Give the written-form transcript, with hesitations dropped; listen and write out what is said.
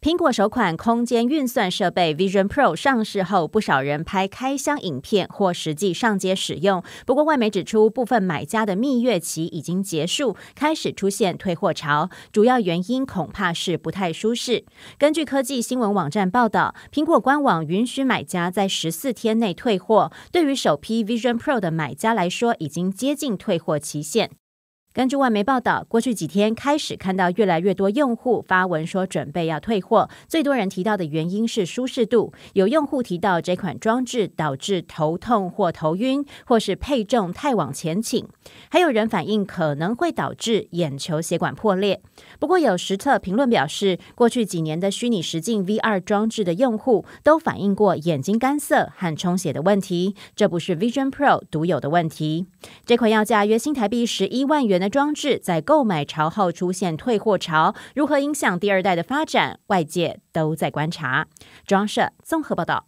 苹果首款空间运算设备 Vision Pro 上市后，不少人拍开箱影片或实际上街使用。不过，外媒指出，部分买家的蜜月期已经结束，开始出现退货潮。主要原因恐怕是不太舒适。根据科技新闻网站报道，苹果官网允许买家在14天内退货。对于首批 Vision Pro 的买家来说，已经接近退货期限。 根据外媒报道，过去几天开始看到越来越多用户发文说准备要退货。最多人提到的原因是舒适度，有用户提到这款装置导致头痛或头晕，或是配重太往前倾。还有人反映可能会导致眼球血管破裂。不过有实测评论表示，过去几年的虚拟实境 VR 装置的用户都反映过眼睛干涩和充血的问题，这不是 Vision Pro 独有的问题。这款要价约新台币11万元的 装置在购买潮后出现退货潮，如何影响第二代的发展？外界都在观察。中央社综合报道。